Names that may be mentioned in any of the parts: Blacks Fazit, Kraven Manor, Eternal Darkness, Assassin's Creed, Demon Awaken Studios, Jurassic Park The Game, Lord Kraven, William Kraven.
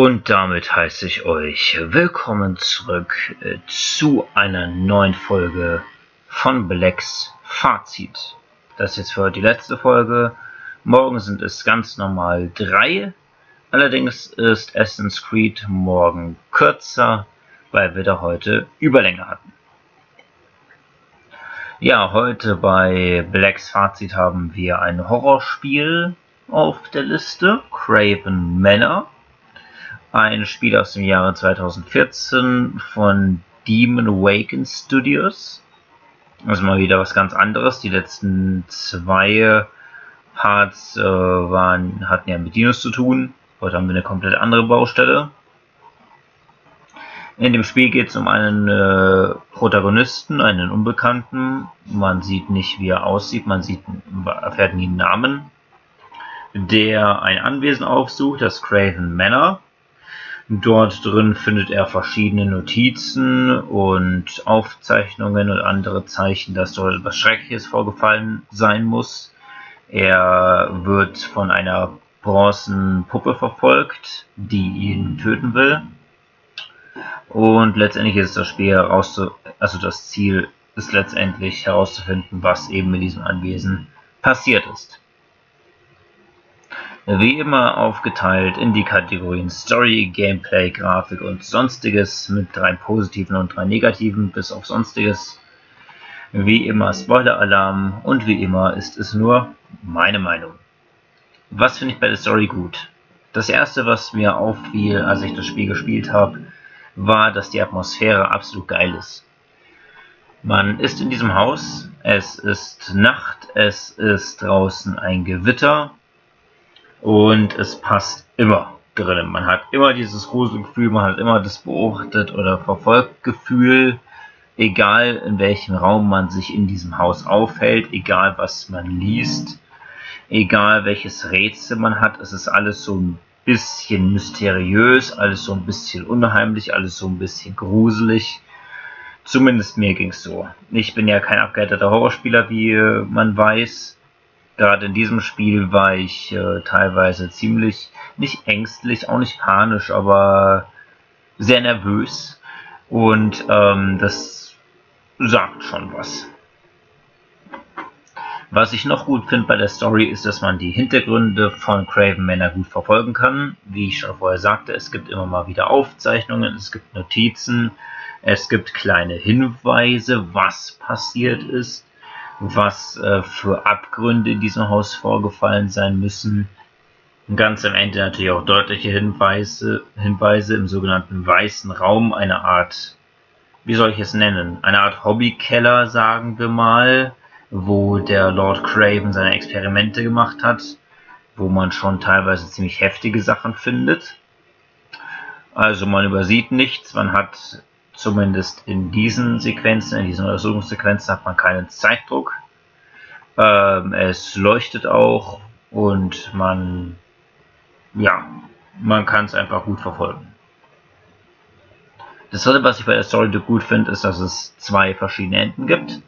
Und damit heiße ich euch willkommen zurück zu einer neuen Folge von Blacks Fazit. Das ist jetzt für die letzte Folge. Morgen sind es ganz normal 3. Allerdings ist Assassin's Creed morgen kürzer, weil wir da heute Überlänge hatten. Ja, heute bei Blacks Fazit haben wir ein Horrorspiel auf der Liste, Kraven Manor. Ein Spiel aus dem Jahre 2014 von Demon Awaken Studios. Das ist mal wieder was ganz anderes. Die letzten zwei Parts hatten ja mit Dinos zu tun. Heute haben wir eine komplett andere Baustelle. In dem Spiel geht es um einen Protagonisten, einen Unbekannten. Man sieht nicht, wie er aussieht, erfährt nie den Namen. Der ein Anwesen aufsucht, das Kraven Manor. Dort drin findet er verschiedene Notizen und Aufzeichnungen und andere Zeichen, dass dort etwas Schreckliches vorgefallen sein muss. Er wird von einer Bronzenpuppe verfolgt, die ihn töten will. Und letztendlich ist das Spiel das Ziel ist letztendlich herauszufinden, was eben mit diesem Anwesen passiert ist. Wie immer aufgeteilt in die Kategorien Story, Gameplay, Grafik und Sonstiges mit 3 positiven und 3 negativen bis auf Sonstiges. Wie immer Spoiler-Alarm und wie immer ist es nur meine Meinung. Was finde ich bei der Story gut? Das erste, was mir auffiel, als ich das Spiel gespielt habe, war, dass die Atmosphäre absolut geil ist. Man ist in diesem Haus, es ist Nacht, es ist draußen ein Gewitter. Und es passt immer drinnen. Man hat immer dieses Gruselgefühl, man hat immer das Beobachtet- oder Verfolgtgefühl, egal in welchem Raum man sich in diesem Haus aufhält, egal was man liest, egal welches Rätsel man hat, es ist alles so ein bisschen mysteriös, alles so ein bisschen unheimlich, alles so ein bisschen gruselig. Zumindest mir ging es so. Ich bin ja kein abgehaltener Horrorspieler, wie man weiß. Gerade in diesem Spiel war ich teilweise ziemlich, nicht ängstlich, auch nicht panisch, aber sehr nervös. Und das sagt schon was. Was ich noch gut finde bei der Story ist, dass man die Hintergründe von Kraven Manor gut verfolgen kann. Wie ich schon vorher sagte, es gibt immer mal wieder Aufzeichnungen, es gibt Notizen, es gibt kleine Hinweise, was passiert ist. Was für Abgründe in diesem Haus vorgefallen sein müssen. Und ganz am Ende natürlich auch deutliche Hinweise im sogenannten weißen Raum, eine Art, wie soll ich es nennen, eine Art Hobbykeller, sagen wir mal, wo der Lord Kraven seine Experimente gemacht hat, wo man schon teilweise ziemlich heftige Sachen findet. Also man übersieht nichts, man hat zumindest in diesen Sequenzen, in diesen Untersuchungssequenzen hat man keinen Zeitdruck. Es leuchtet auch und man kann es einfach gut verfolgen. Das dritte, was ich bei der Story gut finde, ist, dass es 2 verschiedene Enden gibt.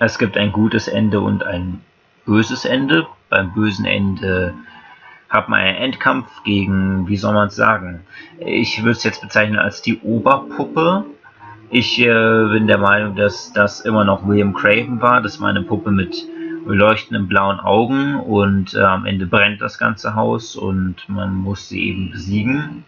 Es gibt ein gutes Ende und ein böses Ende. Beim bösen Ende hat man einen Endkampf gegen, wie soll man es sagen, ich würde es jetzt bezeichnen als die Oberpuppe. Ich bin der Meinung, dass das immer noch William Kraven war. Das war eine Puppe mit leuchtenden blauen Augen und am Ende brennt das ganze Haus und man muss sie eben besiegen.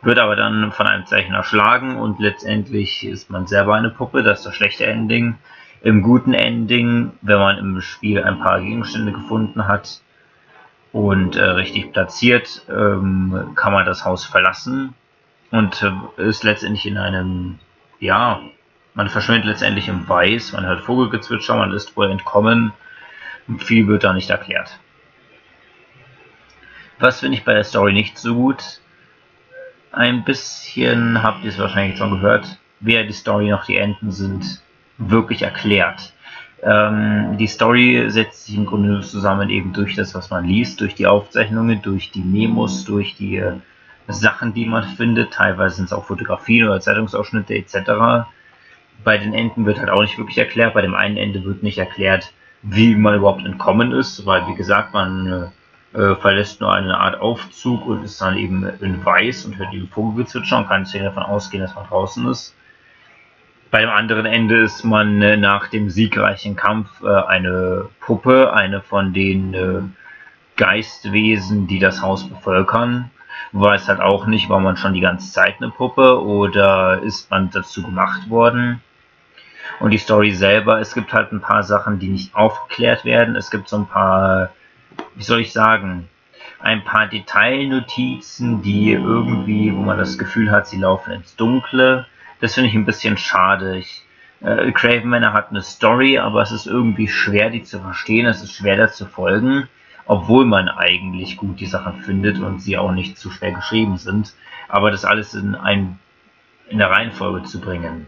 Wird aber dann von einem Zeichen erschlagen und letztendlich ist man selber eine Puppe. Das ist das schlechte Ending. Im guten Ending, wenn man im Spiel ein paar Gegenstände gefunden hat und richtig platziert, kann man das Haus verlassen und ist letztendlich in einem, ja, man verschwindet letztendlich im Weiß, man hört Vogelgezwitscher, man ist wohl entkommen, viel wird da nicht erklärt. Was finde ich bei der Story nicht so gut? Ein bisschen, habt ihr es wahrscheinlich schon gehört, weder die Story noch die Enden sind wirklich erklärt. Die Story setzt sich im Grunde zusammen eben durch das, was man liest, durch die Aufzeichnungen, durch die Memos, durch die Sachen, die man findet. Teilweise sind es auch Fotografien oder Zeitungsausschnitte etc. Bei den Enden wird halt auch nicht wirklich erklärt. Bei dem einen Ende wird nicht erklärt, wie man überhaupt entkommen ist, weil, wie gesagt, man verlässt nur eine Art Aufzug und ist dann eben in Weiß und hört die Vogelgezwitscher und kann deswegen davon ausgehen, dass man draußen ist. Bei dem anderen Ende ist man nach dem siegreichen Kampf eine Puppe, eine von den Geistwesen, die das Haus bevölkern. Weiß halt auch nicht, war man schon die ganze Zeit eine Puppe oder ist man dazu gemacht worden. Und die Story selber, es gibt halt ein paar Sachen, die nicht aufgeklärt werden. Es gibt so ein paar, wie soll ich sagen, ein paar Detailnotizen, die irgendwie, wo man das Gefühl hat, sie laufen ins Dunkle. Das finde ich ein bisschen schade. Kraven Manor hat eine Story, aber es ist irgendwie schwer, die zu verstehen. Es ist schwer, da zu folgen, obwohl man eigentlich gut die Sachen findet und sie auch nicht zu schwer geschrieben sind. Aber das alles in der Reihenfolge zu bringen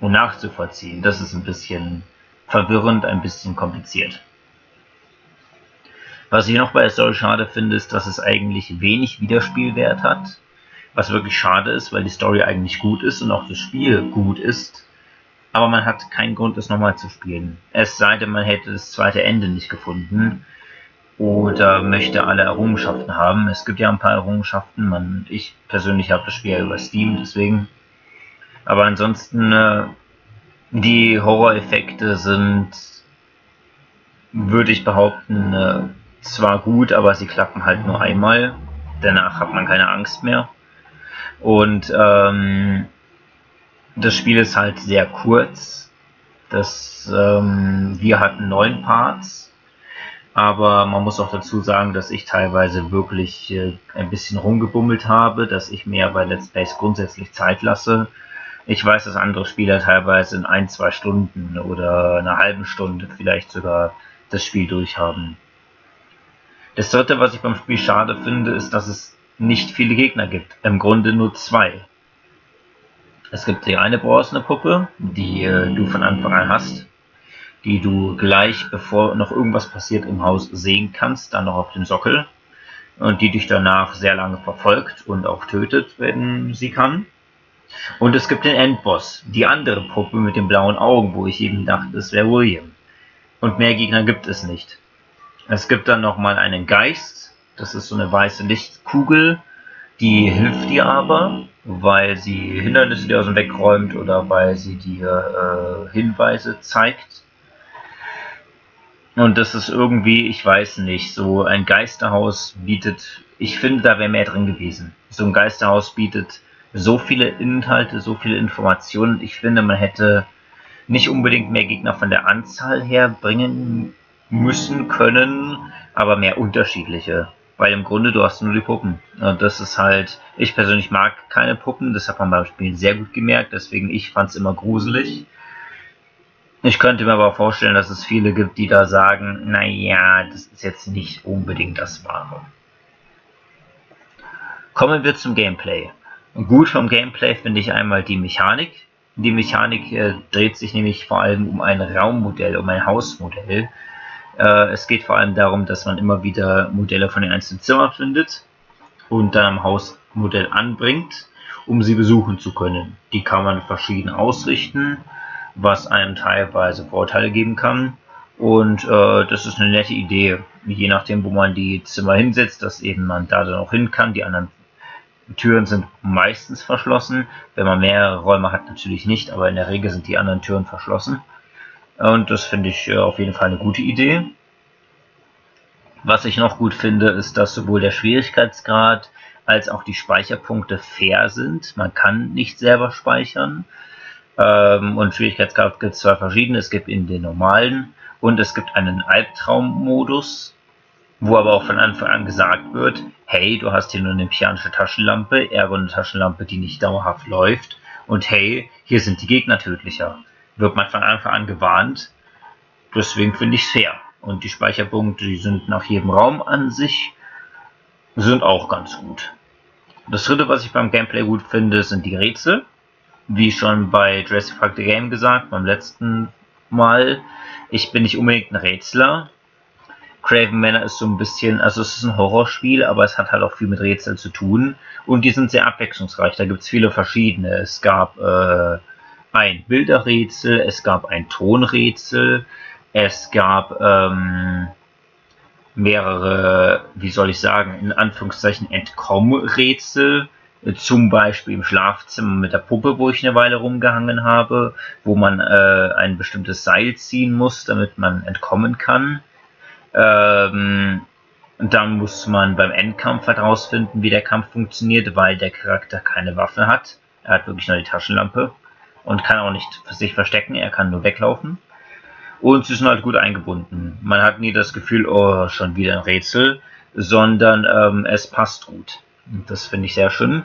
und nachzuvollziehen, das ist ein bisschen verwirrend, ein bisschen kompliziert. Was ich noch bei der Story schade finde, ist, dass es eigentlich wenig Wiederspielwert hat. Was wirklich schade ist, weil die Story eigentlich gut ist und auch das Spiel gut ist. Aber man hat keinen Grund, es nochmal zu spielen. Es sei denn, man hätte das zweite Ende nicht gefunden oder möchte alle Errungenschaften haben. Es gibt ja ein paar Errungenschaften. Ich persönlich habe das Spiel ja über Steam, deswegen. Aber ansonsten, die Horror-Effekte sind, würde ich behaupten, zwar gut, aber sie klappen halt nur einmal. Danach hat man keine Angst mehr. Und das Spiel ist halt sehr kurz. Wir hatten 9 Parts, aber man muss auch dazu sagen, dass ich teilweise wirklich ein bisschen rumgebummelt habe, dass ich mir bei Let's Plays grundsätzlich Zeit lasse. Ich weiß, dass andere Spieler teilweise in 1-2 Stunden oder einer halben Stunde vielleicht sogar das Spiel durchhaben. Das Dritte, was ich beim Spiel schade finde, ist, dass es nicht viele Gegner gibt. Im Grunde nur 2. Es gibt die eine bronzene Puppe, die du von Anfang an hast, die du gleich, bevor noch irgendwas passiert im Haus, sehen kannst, dann noch auf dem Sockel, und die dich danach sehr lange verfolgt und auch tötet, wenn sie kann. Und es gibt den Endboss, die andere Puppe mit den blauen Augen, wo ich eben dachte, es wäre William. Und mehr Gegner gibt es nicht. Es gibt dann nochmal einen Geist, das ist so eine weiße Lichtkugel, die hilft dir aber, weil sie Hindernisse dir aus dem Weg räumt oder weil sie dir Hinweise zeigt. Und das ist irgendwie, ich weiß nicht, so ein Geisterhaus bietet, ich finde, da wäre mehr drin gewesen. So ein Geisterhaus bietet so viele Inhalte, so viele Informationen. Ich finde, man hätte nicht unbedingt mehr Gegner von der Anzahl her bringen müssen, können, aber mehr unterschiedliche. Weil im Grunde, du hast nur die Puppen. Und das ist halt, ich persönlich mag keine Puppen, das hat man beim Spielen sehr gut gemerkt, deswegen ich fand es immer gruselig. Ich könnte mir aber vorstellen, dass es viele gibt, die da sagen, naja, das ist jetzt nicht unbedingt das Wahre. Kommen wir zum Gameplay. Gut vom Gameplay finde ich einmal die Mechanik. Die Mechanik dreht sich nämlich vor allem um ein Raummodell, um ein Hausmodell. Es geht vor allem darum, dass man immer wieder Modelle von den einzelnen Zimmern findet und dann am Hausmodell anbringt, um sie besuchen zu können. Die kann man verschieden ausrichten, was einem teilweise Vorteile geben kann. Und das ist eine nette Idee, je nachdem, wo man die Zimmer hinsetzt, dass eben man da dann auch hin kann. Die anderen Türen sind meistens verschlossen. Wenn man mehrere Räume hat, natürlich nicht, aber in der Regel sind die anderen Türen verschlossen. Und das finde ich auf jeden Fall eine gute Idee. Was ich noch gut finde, ist, dass sowohl der Schwierigkeitsgrad als auch die Speicherpunkte fair sind. Man kann nicht selber speichern. Und Schwierigkeitsgrad gibt es 2 verschiedene. Es gibt in den normalen und es gibt einen Albtraummodus, wo aber auch von Anfang an gesagt wird, hey, du hast hier nur eine pianische Taschenlampe, ergo eine Taschenlampe, die nicht dauerhaft läuft. Und hey, hier sind die Gegner tödlicher. Wird man von Anfang an gewarnt, deswegen finde ich es fair. Und die Speicherpunkte, die sind nach jedem Raum an sich, sind auch ganz gut. Das Dritte, was ich beim Gameplay gut finde, sind die Rätsel. Wie schon bei Jurassic Park The Game gesagt, beim letzten Mal, ich bin nicht unbedingt ein Rätsler. Kraven Manor ist so ein bisschen, also es ist ein Horrorspiel, aber es hat halt auch viel mit Rätseln zu tun. Und die sind sehr abwechslungsreich, da gibt es viele verschiedene. Es gab ein Bilderrätsel, es gab ein Tonrätsel, es gab mehrere, wie soll ich sagen, in Anführungszeichen Entkommrätsel. Zum Beispiel im Schlafzimmer mit der Puppe, wo ich eine Weile rumgehangen habe, wo man ein bestimmtes Seil ziehen muss, damit man entkommen kann. Und dann muss man beim Endkampf herausfinden, wie der Kampf funktioniert, weil der Charakter keine Waffe hat. Er hat wirklich nur die Taschenlampe und kann auch nicht sich verstecken, er kann nur weglaufen. Und sie sind halt gut eingebunden. Man hat nie das Gefühl, oh, schon wieder ein Rätsel, sondern es passt gut. Das finde ich sehr schön.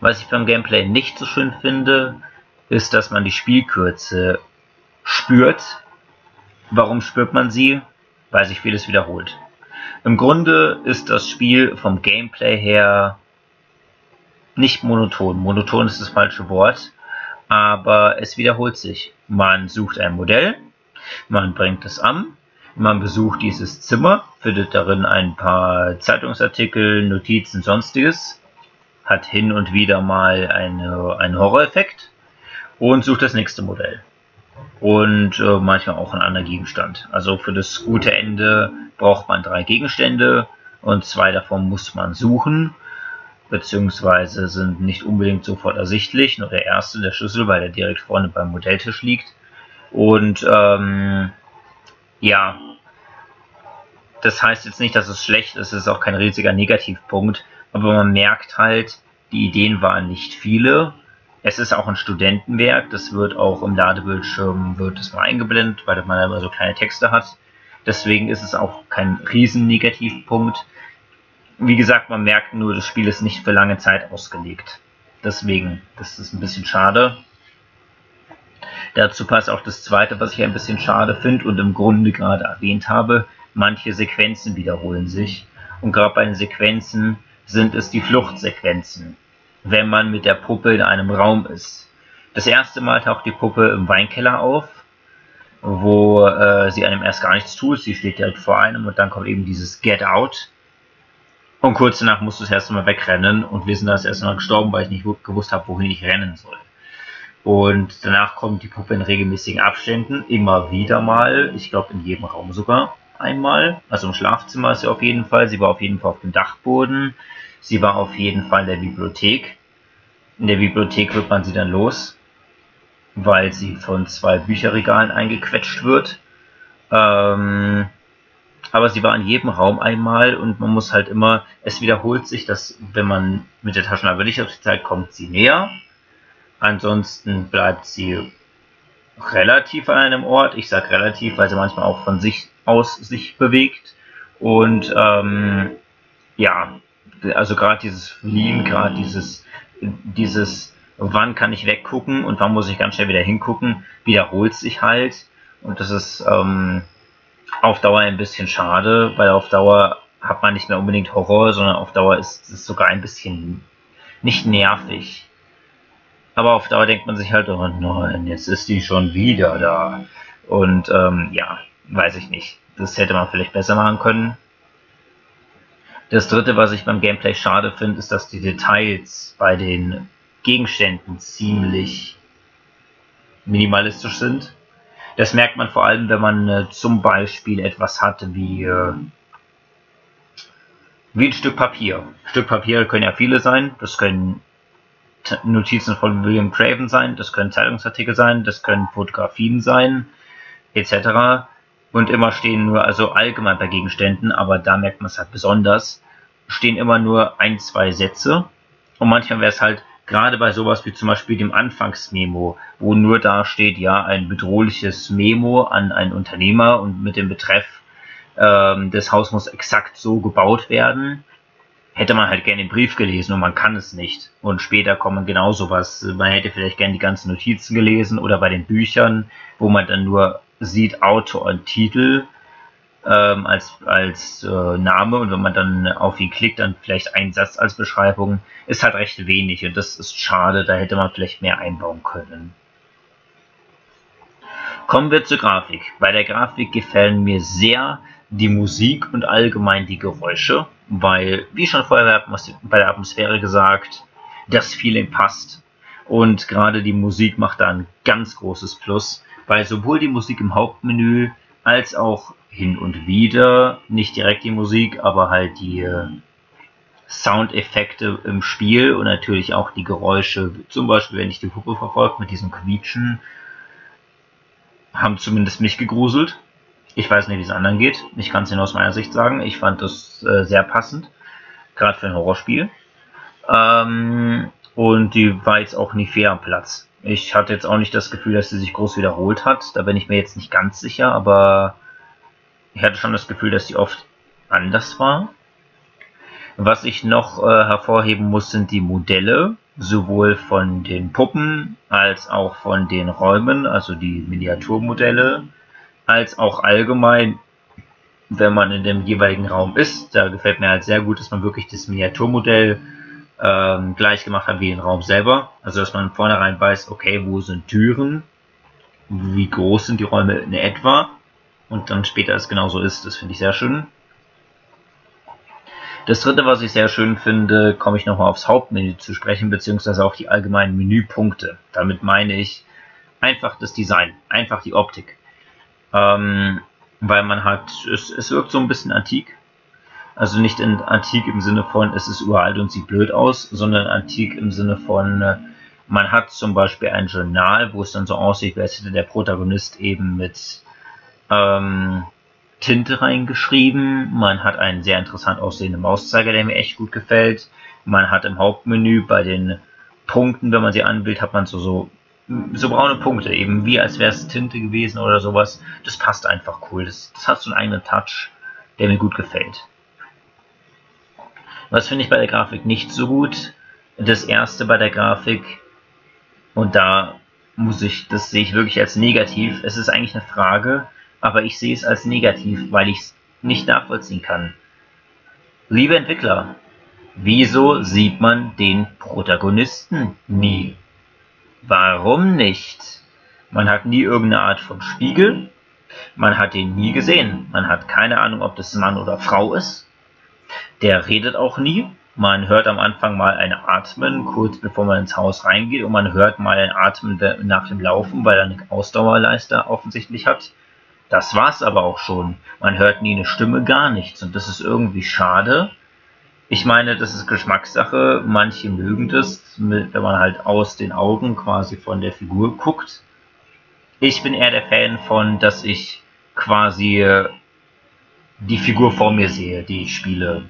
Was ich beim Gameplay nicht so schön finde, ist, dass man die Spielkürze spürt. Warum spürt man sie? Weil sich vieles wiederholt. Im Grunde ist das Spiel vom Gameplay her nicht monoton. Monoton ist das falsche Wort, aber es wiederholt sich. Man sucht ein Modell, man bringt es an, man besucht dieses Zimmer, findet darin ein paar Zeitungsartikel, Notizen, sonstiges, hat hin und wieder mal einen Horror-Effekt und sucht das nächste Modell. Und manchmal auch einen anderen Gegenstand. Also für das gute Ende braucht man 3 Gegenstände und 2 davon muss man suchen, beziehungsweise sind nicht unbedingt sofort ersichtlich. Nur der erste, der Schlüssel, weil der direkt vorne beim Modelltisch liegt. Und ja, das heißt jetzt nicht, dass es schlecht ist, es ist auch kein riesiger Negativpunkt, aber man merkt halt, die Ideen waren nicht viele. Es ist auch ein Studentenwerk, das wird auch im Ladebildschirm wird es mal eingeblendet, weil man immer so kleine Texte hat. Deswegen ist es auch kein riesen Negativpunkt. Wie gesagt, man merkt nur, das Spiel ist nicht für lange Zeit ausgelegt. Deswegen, das ist ein bisschen schade. Dazu passt auch das Zweite, was ich ein bisschen schade finde und im Grunde gerade erwähnt habe. Manche Sequenzen wiederholen sich. Und gerade bei den Sequenzen sind es die Fluchtsequenzen, wenn man mit der Puppe in einem Raum ist. Das erste Mal taucht die Puppe im Weinkeller auf, wo sie einem erst gar nichts tut. Sie steht direkt vor einem und dann kommt eben dieses Get Out. Und kurz danach musst du das erste Mal wegrennen und wir sind das erste Mal gestorben, weil ich nicht gewusst habe, wohin ich rennen soll. Und danach kommt die Puppe in regelmäßigen Abständen, immer wieder mal, ich glaube in jedem Raum sogar einmal. Also im Schlafzimmer ist sie auf jeden Fall, sie war auf jeden Fall auf dem Dachboden, sie war auf jeden Fall in der Bibliothek. In der Bibliothek wird man sie dann los, weil sie von 2 Bücherregalen eingequetscht wird. Aber sie war in jedem Raum einmal und man muss halt immer, es wiederholt sich, dass wenn man mit der Taschenlampe nicht auf die Zeit kommt, sie näher. Ansonsten bleibt sie relativ an einem Ort. Ich sage relativ, weil sie manchmal auch von sich aus sich bewegt. Und ja, also gerade dieses Fliehen, gerade dieses wann kann ich weggucken und wann muss ich ganz schnell wieder hingucken, wiederholt sich halt. Und das ist auf Dauer ein bisschen schade, weil auf Dauer hat man nicht mehr unbedingt Horror, sondern auf Dauer ist es sogar ein bisschen nicht nervig. Aber auf Dauer denkt man sich halt, oh nein, jetzt ist die schon wieder da. Und ja, weiß ich nicht. Das hätte man vielleicht besser machen können. Das Dritte, was ich beim Gameplay schade finde, ist, dass die Details bei den Gegenständen ziemlich minimalistisch sind. Das merkt man vor allem, wenn man zum Beispiel etwas hat wie ein Stück Papier. Stück Papier können ja viele sein, das können Notizen von William Kraven sein, das können Zeitungsartikel sein, das können Fotografien sein, etc. Und immer stehen nur, also allgemein bei Gegenständen, aber da merkt man es halt besonders, stehen immer nur 1, 2 Sätze. Und manchmal wäre es halt, gerade bei sowas wie zum Beispiel dem Anfangsmemo, wo nur da steht, ja, ein bedrohliches Memo an einen Unternehmer und mit dem Betreff, das Haus muss exakt so gebaut werden. Hätte man halt gerne den Brief gelesen und man kann es nicht. Und später kommen genau sowas. Man hätte vielleicht gerne die ganzen Notizen gelesen oder bei den Büchern, wo man dann nur sieht Autor und Titel als Name. Und wenn man dann auf ihn klickt, dann vielleicht einen Satz als Beschreibung. Ist halt recht wenig und das ist schade. Da hätte man vielleicht mehr einbauen können. Kommen wir zur Grafik. Bei der Grafik gefällt mir sehr die Musik und allgemein die Geräusche, weil, wie schon vorher bei der Atmosphäre gesagt, das Feeling passt und gerade die Musik macht da ein ganz großes Plus, weil sowohl die Musik im Hauptmenü als auch hin und wieder, nicht direkt die Musik, aber halt die Soundeffekte im Spiel und natürlich auch die Geräusche, zum Beispiel wenn ich die Puppe verfolge mit diesem Quietschen, haben zumindest mich gegruselt. Ich weiß nicht, wie es anderen geht, ich kann es nur aus meiner Sicht sagen, ich fand das sehr passend, gerade für ein Horrorspiel. Und die war jetzt auch nicht fair am Platz. Ich hatte jetzt auch nicht das Gefühl, dass sie sich groß wiederholt hat, da bin ich mir jetzt nicht ganz sicher, aber ich hatte schon das Gefühl, dass die oft anders war. Was ich noch hervorheben muss, sind die Modelle, sowohl von den Puppen als auch von den Räumen, also die Miniaturmodelle, als auch allgemein, wenn man in dem jeweiligen Raum ist. Da gefällt mir halt sehr gut, dass man wirklich das Miniaturmodell gleich gemacht hat wie den Raum selber. Also dass man vornherein weiß, okay, wo sind Türen, wie groß sind die Räume in etwa und dann später es genauso ist. Das finde ich sehr schön. Das dritte, was ich sehr schön finde, komme ich nochmal aufs Hauptmenü zu sprechen, beziehungsweise auf die allgemeinen Menüpunkte. Damit meine ich einfach das Design, einfach die Optik. Weil man halt, es wirkt so ein bisschen antik. Also nicht in antik im Sinne von, es ist uralt und sieht blöd aus, sondern antik im Sinne von, man hat zum Beispiel ein Journal, wo es dann so aussieht, als hätte der Protagonist eben mit Tinte reingeschrieben, man hat einen sehr interessant aussehenden Mauszeiger, der mir echt gut gefällt, man hat im Hauptmenü bei den Punkten, wenn man sie anbildet, hat man so braune Punkte, eben wie als wäre es Tinte gewesen oder sowas, das passt einfach cool, das hat so einen eigenen Touch, der mir gut gefällt. Was finde ich bei der Grafik nicht so gut? Das erste bei der Grafik, und da muss ich, das sehe ich wirklich als negativ, es ist eigentlich eine Frage, aber ich sehe es als negativ, weil ich es nicht nachvollziehen kann. Liebe Entwickler, wieso sieht man den Protagonisten nie? Warum nicht? Man hat nie irgendeine Art von Spiegel, man hat ihn nie gesehen, man hat keine Ahnung, ob das Mann oder Frau ist, der redet auch nie, man hört am Anfang mal ein Atmen, kurz bevor man ins Haus reingeht, und man hört mal ein Atmen nach dem Laufen, weil er eine Ausdauerleiste offensichtlich hat. Das war's aber auch schon. Man hört nie eine Stimme, gar nichts. Und das ist irgendwie schade. Ich meine, das ist Geschmackssache. Manche mögen das, wenn man halt aus den Augen quasi von der Figur guckt. Ich bin eher der Fan von, dass ich quasi die Figur vor mir sehe, die ich spiele.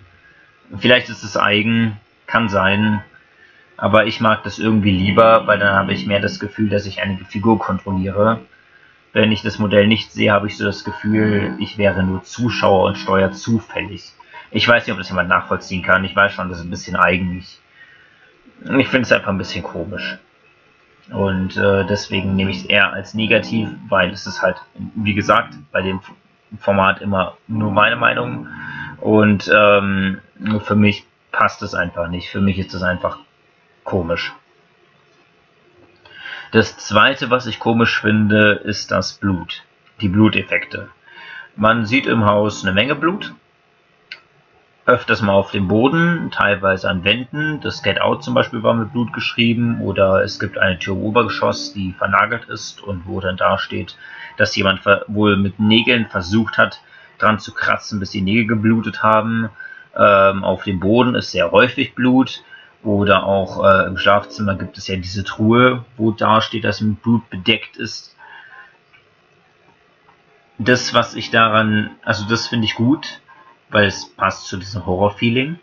Vielleicht ist es eigen, kann sein. Aber ich mag das irgendwie lieber, weil dann habe ich mehr das Gefühl, dass ich eine Figur kontrolliere. Wenn ich das Modell nicht sehe, habe ich so das Gefühl, ich wäre nur Zuschauer und steuere zufällig. Ich weiß nicht, ob das jemand nachvollziehen kann. Ich weiß schon, das ist ein bisschen eigen. Ich finde es einfach ein bisschen komisch. Und deswegen nehme ich es eher als negativ, weil es ist halt, wie gesagt, bei dem Format immer nur meine Meinung. Und für mich passt es einfach nicht. Für mich ist es einfach komisch. Das zweite, was ich komisch finde, ist das Blut, die Bluteffekte. Man sieht im Haus eine Menge Blut, öfters mal auf dem Boden, teilweise an Wänden. Das Get Out zum Beispiel war mit Blut geschrieben, oder es gibt eine Tür im Obergeschoss, die vernagelt ist und wo dann da steht, dass jemand wohl mit Nägeln versucht hat, dran zu kratzen, bis die Nägel geblutet haben. Auf dem Boden ist sehr häufig Blut. Oder auch im Schlafzimmer gibt es ja diese Truhe, wo da steht, dass mit Blut bedeckt ist. Das, was ich daran, also das finde ich gut, weil es passt zu diesem Horror-Feeling.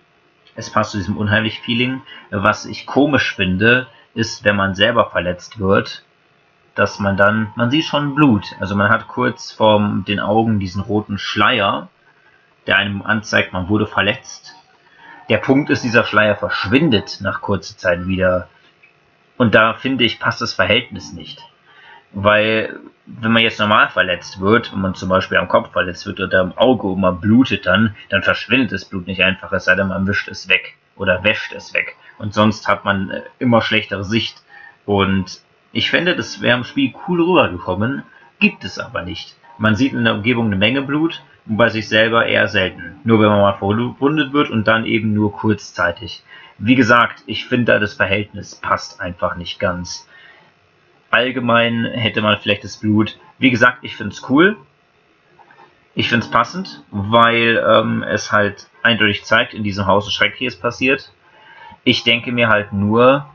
Es passt zu diesem Unheimlich-Feeling. Was ich komisch finde, ist, wenn man selber verletzt wird, dass man dann, man sieht schon Blut. Also man hat kurz vor den Augen diesen roten Schleier, der einem anzeigt, man wurde verletzt. Der Punkt ist, dieser Schleier verschwindet nach kurzer Zeit wieder. Und da, finde ich, passt das Verhältnis nicht. Weil, wenn man jetzt normal verletzt wird, wenn man zum Beispiel am Kopf verletzt wird oder am Auge und man blutet dann verschwindet das Blut nicht einfach, es sei denn, man wischt es weg oder wäscht es weg. Und sonst hat man immer schlechtere Sicht. Und ich finde, das wäre im Spiel cool rübergekommen, gibt es aber nicht. Man sieht in der Umgebung eine Menge Blut, bei sich selber eher selten. Nur wenn man mal verwundet wird und dann eben nur kurzzeitig. Wie gesagt, ich finde da das Verhältnis passt einfach nicht ganz. Allgemein hätte man vielleicht das Blut. Wie gesagt, ich finde es cool. Ich finde es passend, weil es halt eindeutig zeigt, in diesem Haus ist Schreckliches passiert. Ich denke mir halt nur,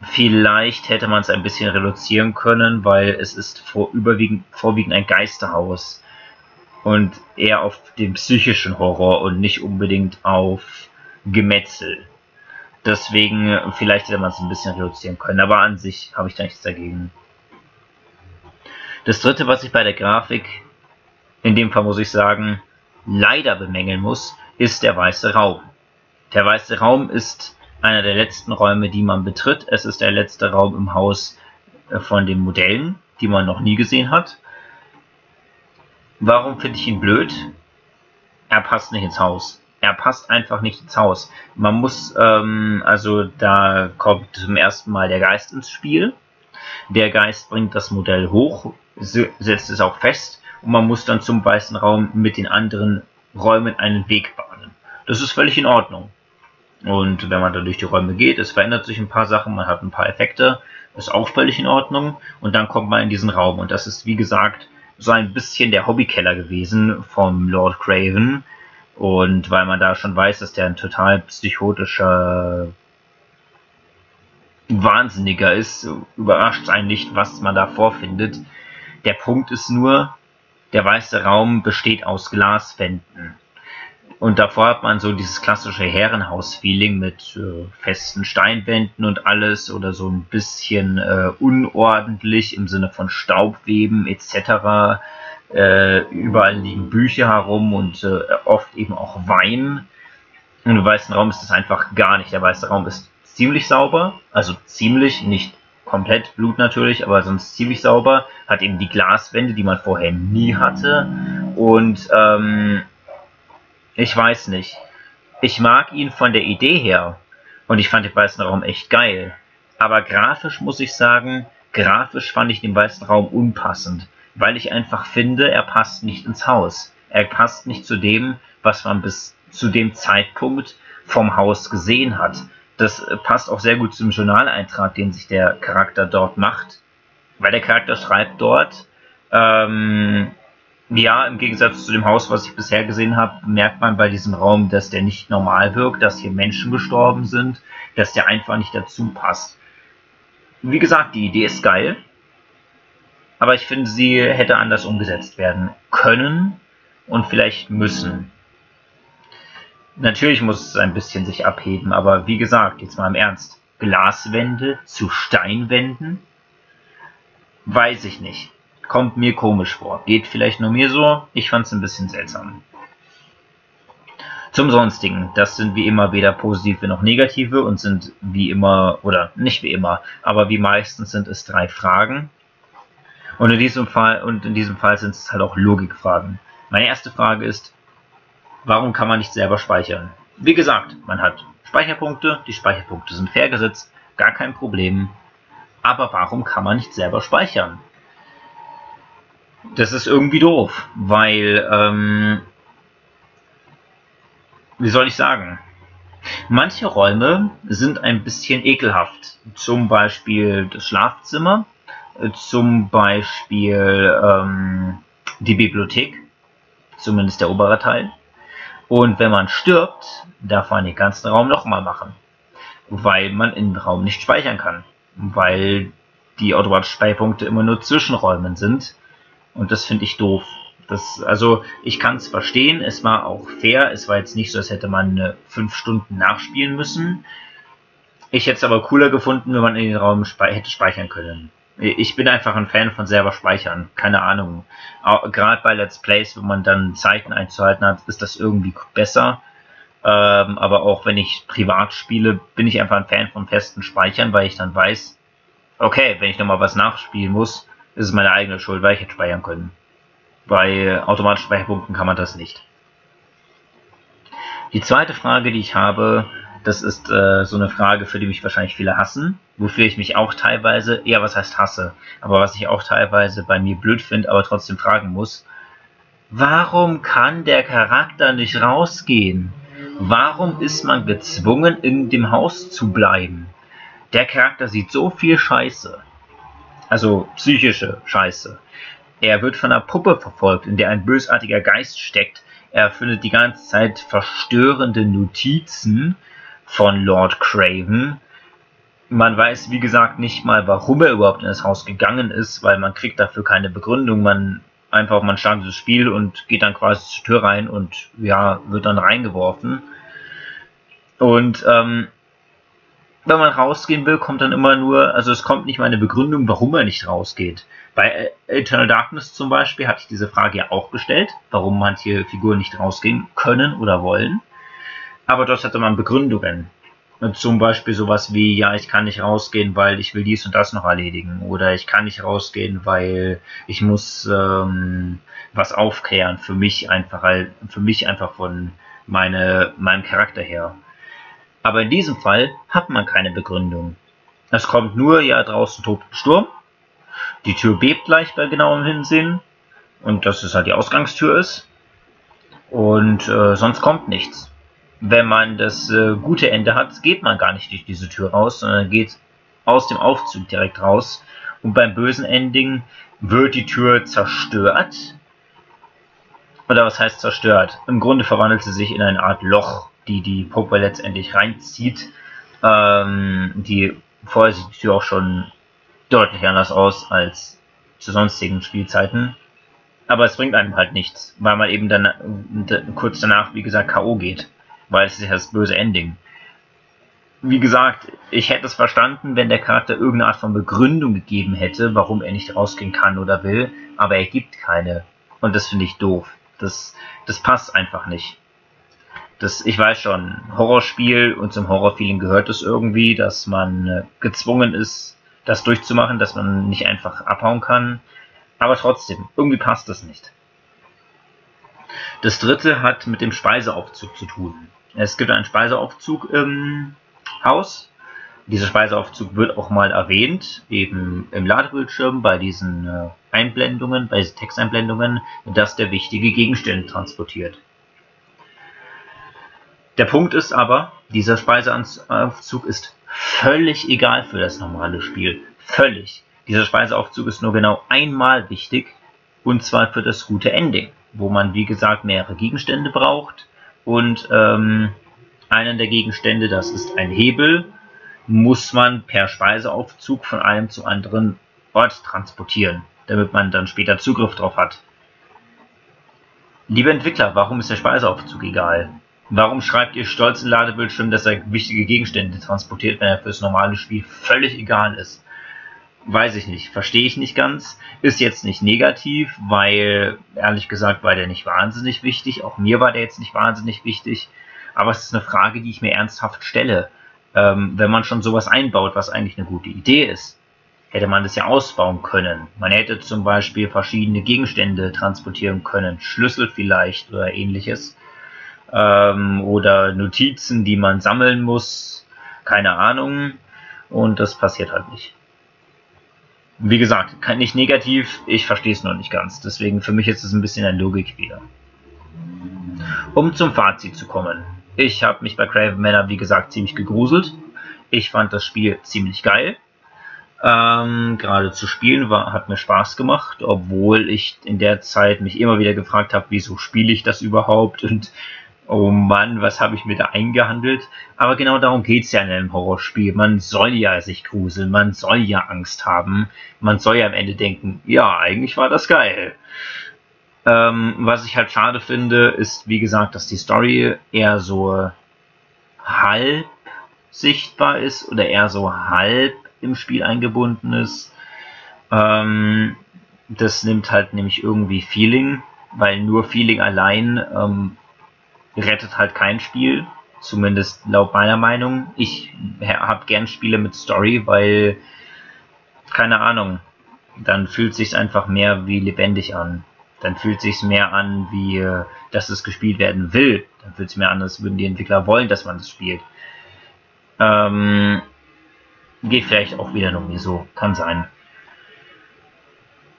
vielleicht hätte man es ein bisschen reduzieren können, weil es ist vorwiegend ein Geisterhaus und eher auf den psychischen Horror und nicht unbedingt auf Gemetzel. Deswegen, vielleicht hätte man es ein bisschen reduzieren können, aber an sich habe ich da nichts dagegen. Das dritte, was ich bei der Grafik, in dem Fall muss ich sagen, leider bemängeln muss, ist der weiße Raum. Der weiße Raum ist einer der letzten Räume, die man betritt. Es ist der letzte Raum im Haus von den Modellen, die man noch nie gesehen hat. Warum finde ich ihn blöd? Er passt nicht ins Haus. Er passt einfach nicht ins Haus. Man muss, also da kommt zum ersten Mal der Geist ins Spiel. Der Geist bringt das Modell hoch, setzt es auch fest und man muss dann zum weißen Raum mit den anderen Räumen einen Weg bahnen. Das ist völlig in Ordnung. Und wenn man dann durch die Räume geht, es verändert sich ein paar Sachen, man hat ein paar Effekte, ist auch völlig in Ordnung. Und dann kommt man in diesen Raum und das ist, wie gesagt, so ein bisschen der Hobbykeller gewesen vom Lord Kraven. Und weil man da schon weiß, dass der ein total psychotischer Wahnsinniger ist, überrascht es einen nicht, was man da vorfindet. Der Punkt ist nur, der weiße Raum besteht aus Glaswänden. Und davor hat man so dieses klassische Herrenhaus-Feeling mit festen Steinwänden und alles oder so ein bisschen unordentlich im Sinne von Staubweben etc. Überall liegen Bücher herum und oft eben auch Wein. Und im weißen Raum ist das einfach gar nicht. Der weiße Raum ist ziemlich sauber, also ziemlich, nicht komplett Blut natürlich, aber sonst ziemlich sauber. Hat eben die Glaswände, die man vorher nie hatte. Und ich weiß nicht. Ich mag ihn von der Idee her und ich fand den weißen Raum echt geil. Aber grafisch muss ich sagen, grafisch fand ich den weißen Raum unpassend, weil ich einfach finde, er passt nicht ins Haus. Er passt nicht zu dem, was man bis zu dem Zeitpunkt vom Haus gesehen hat. Das passt auch sehr gut zum Journaleintrag, den sich der Charakter dort macht, weil der Charakter schreibt dort, ja, im Gegensatz zu dem Haus, was ich bisher gesehen habe, merkt man bei diesem Raum, dass der nicht normal wirkt, dass hier Menschen gestorben sind, dass der einfach nicht dazu passt. Wie gesagt, die Idee ist geil, aber ich finde, sie hätte anders umgesetzt werden können und vielleicht müssen. Natürlich muss es ein bisschen sich abheben, aber wie gesagt, jetzt mal im Ernst, Glaswände zu Steinwänden? Weiß ich nicht. Kommt mir komisch vor. Geht vielleicht nur mir so. Ich fand es ein bisschen seltsam. Zum Sonstigen. Das sind wie immer weder positive noch negative und sind wie immer, oder nicht wie immer, aber wie meistens sind es 3 Fragen. Und in diesem Fall sind es halt auch Logikfragen. Meine erste Frage ist, warum kann man nicht selber speichern? Wie gesagt, man hat Speicherpunkte, die Speicherpunkte sind fair gesetzt, gar kein Problem. Aber warum kann man nicht selber speichern? Das ist irgendwie doof, weil, wie soll ich sagen, manche Räume sind ein bisschen ekelhaft, zum Beispiel das Schlafzimmer, zum Beispiel die Bibliothek, zumindest der obere Teil. Und wenn man stirbt, darf man den ganzen Raum nochmal machen, weil man im Raum nicht speichern kann, weil die automatischen Speicherpunkte immer nur Zwischenräumen sind. Und das finde ich doof. Das, also ich kann es verstehen, es war auch fair, es war jetzt nicht so, als hätte man 5 Stunden nachspielen müssen. Ich hätte es aber cooler gefunden, wenn man in den Raum hätte speichern können. Ich bin einfach ein Fan von selber speichern, keine Ahnung. Gerade bei Let's Plays, wenn man dann Zeiten einzuhalten hat, ist das irgendwie besser. Aber auch wenn ich privat spiele, bin ich einfach ein Fan von festen Speichern, weil ich dann weiß, okay, wenn ich nochmal was nachspielen muss, das ist meine eigene Schuld, weil ich hätte speichern können. Bei automatischen Speicherpunkten kann man das nicht. Die zweite Frage, die ich habe, das ist so eine Frage, für die mich wahrscheinlich viele hassen, wofür ich mich auch teilweise, ja, was heißt hasse, aber was ich auch teilweise bei mir blöd finde, aber trotzdem fragen muss, warum kann der Charakter nicht rausgehen? Warum ist man gezwungen, in dem Haus zu bleiben? Der Charakter sieht so viel Scheiße. Also psychische Scheiße. Er wird von einer Puppe verfolgt, in der ein bösartiger Geist steckt. Er findet die ganze Zeit verstörende Notizen von Lord Kraven. Man weiß, wie gesagt, nicht mal, warum er überhaupt in das Haus gegangen ist, weil man kriegt dafür keine Begründung. Man startet das Spiel und geht dann quasi zur Tür rein und ja, wird dann reingeworfen. Und wenn man rausgehen will, kommt dann immer nur, also es kommt nicht mal eine Begründung, warum er nicht rausgeht. Bei Eternal Darkness zum Beispiel hatte ich diese Frage ja auch gestellt, warum manche Figuren nicht rausgehen können oder wollen. Aber dort hatte man Begründungen. Und zum Beispiel sowas wie, ja, ich kann nicht rausgehen, weil ich will dies und das noch erledigen. Oder ich kann nicht rausgehen, weil ich muss was aufklären für mich einfach von meinem Charakter her. Aber in diesem Fall hat man keine Begründung. Es kommt nur, ja, draußen tobt ein Sturm. Die Tür bebt gleich bei genauem Hinsehen. Und dass es halt die Ausgangstür ist. Und sonst kommt nichts. Wenn man das gute Ende hat, geht man gar nicht durch diese Tür raus, sondern geht aus dem Aufzug direkt raus. Und beim bösen Ending wird die Tür zerstört. Oder was heißt zerstört? Im Grunde verwandelt sie sich in eine Art Loch, die Puppe letztendlich reinzieht. Vorher sieht die Tür auch schon deutlich anders aus als zu sonstigen Spielzeiten. Aber es bringt einem halt nichts, weil man eben dann kurz danach, wie gesagt, K.O. geht. Weil es ist ja das böse Ending. Wie gesagt, ich hätte es verstanden, wenn der Charakter irgendeine Art von Begründung gegeben hätte, warum er nicht rausgehen kann oder will, aber er gibt keine. Und das finde ich doof. Das passt einfach nicht. Ich weiß schon, Horrorspiel und zum Horrorfeeling gehört es irgendwie, dass man gezwungen ist, das durchzumachen, dass man nicht einfach abhauen kann. Aber trotzdem, irgendwie passt das nicht. Das dritte hat mit dem Speiseaufzug zu tun. Es gibt einen Speiseaufzug im Haus. Dieser Speiseaufzug wird auch mal erwähnt, eben im Ladebildschirm, bei diesen Einblendungen, bei diesen Texteinblendungen, dass der wichtige Gegenstände transportiert. Der Punkt ist aber, dieser Speiseaufzug ist völlig egal für das normale Spiel. Völlig. Dieser Speiseaufzug ist nur genau einmal wichtig, und zwar für das gute Ending, wo man, wie gesagt, mehrere Gegenstände braucht und einen der Gegenstände, das ist ein Hebel, muss man per Speiseaufzug von einem zu anderen Ort transportieren, damit man dann später Zugriff drauf hat. Liebe Entwickler, warum ist der Speiseaufzug egal? Warum schreibt ihr stolz im Ladebildschirm, dass er wichtige Gegenstände transportiert, wenn er fürs normale Spiel völlig egal ist? Weiß ich nicht, verstehe ich nicht ganz, ist jetzt nicht negativ, weil, ehrlich gesagt, war der nicht wahnsinnig wichtig, auch mir war der jetzt nicht wahnsinnig wichtig, aber es ist eine Frage, die ich mir ernsthaft stelle. Wenn man schon sowas einbaut, was eigentlich eine gute Idee ist, hätte man das ja ausbauen können. Man hätte zum Beispiel verschiedene Gegenstände transportieren können, Schlüssel vielleicht oder ähnliches, oder Notizen, die man sammeln muss, keine Ahnung, und das passiert halt nicht. Wie gesagt, nicht negativ, ich verstehe es noch nicht ganz. Deswegen für mich ist es ein bisschen eine Logik wieder. Um zum Fazit zu kommen. Ich habe mich bei Kraven Manor, wie gesagt, ziemlich gegruselt. Ich fand das Spiel ziemlich geil. Gerade zu spielen hat mir Spaß gemacht, obwohl ich in der Zeit mich immer wieder gefragt habe, wieso spiele ich das überhaupt? Und oh Mann, was habe ich mir da eingehandelt? Aber genau darum geht es ja in einem Horrorspiel. Man soll ja sich gruseln, man soll ja Angst haben, man soll ja am Ende denken, ja, eigentlich war das geil. Was ich halt schade finde, ist, wie gesagt, dass die Story eher so halb sichtbar ist oder eher so halb im Spiel eingebunden ist. Das nimmt halt nämlich irgendwie Feeling, weil nur Feeling allein rettet halt kein Spiel, zumindest laut meiner Meinung. Ich habe gern Spiele mit Story, weil, keine Ahnung, dann fühlt sich's einfach mehr wie lebendig an. Dann fühlt sich's mehr an, wie, dass es gespielt werden will. Dann fühlt es mehr an, als würden die Entwickler wollen, dass man das spielt. Geht vielleicht auch wieder nur so, kann sein.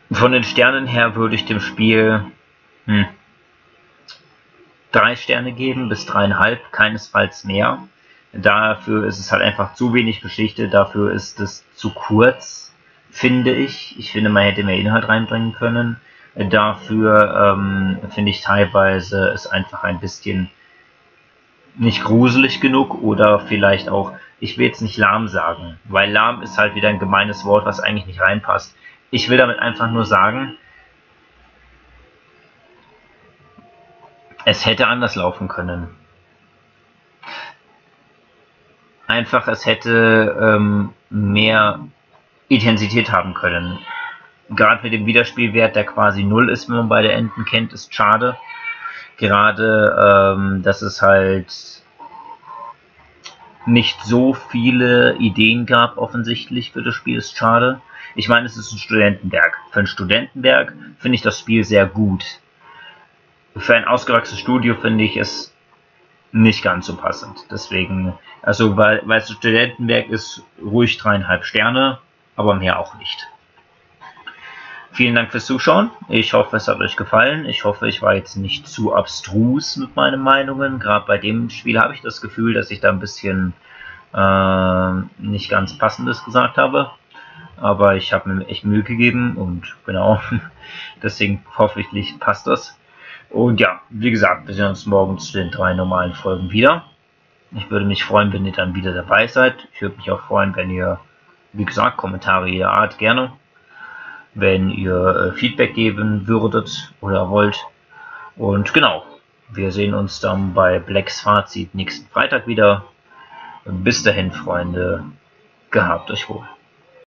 Von den Sternen her würde ich dem Spiel 3 Sterne geben bis 3,5, keinesfalls mehr. Dafür ist es halt einfach zu wenig Geschichte, dafür ist es zu kurz. finde ich. Ich finde, man hätte mehr Inhalt reinbringen können. Dafür finde ich teilweise es einfach ein bisschen nicht gruselig genug oder vielleicht auch, ich will jetzt nicht lahm sagen, weil lahm ist halt wieder ein gemeines Wort, was eigentlich nicht reinpasst. Ich will damit einfach nur sagen, es hätte anders laufen können. Einfach, es hätte mehr Intensität haben können. Gerade mit dem Wiederspielwert, der quasi 0 ist, wenn man beide Enden kennt, ist schade. Gerade, dass es halt nicht so viele Ideen gab, offensichtlich, für das Spiel, ist schade. Ich meine, es ist ein Studentenwerk. Für ein Studentenwerk finde ich das Spiel sehr gut. Für ein ausgewachsenes Studio finde ich es nicht ganz so passend. Deswegen, also, weil es ein Studentenwerk ist, ruhig 3,5 Sterne, aber mehr auch nicht. Vielen Dank fürs Zuschauen. Ich hoffe, es hat euch gefallen. Ich hoffe, ich war jetzt nicht zu abstrus mit meinen Meinungen. Gerade bei dem Spiel habe ich das Gefühl, dass ich da ein bisschen nicht ganz Passendes gesagt habe. Aber ich habe mir echt Mühe gegeben und genau, deswegen hoffentlich passt das. Und ja, wie gesagt, wir sehen uns morgen zu den 3 normalen Folgen wieder. Ich würde mich freuen, wenn ihr dann wieder dabei seid. Ich würde mich auch freuen, wenn ihr, wie gesagt, Kommentare jeder Art gerne. Wenn ihr Feedback geben würdet oder wollt. Und genau, wir sehen uns dann bei Blacks Fazit nächsten Freitag wieder. Bis dahin, Freunde, gehabt euch wohl.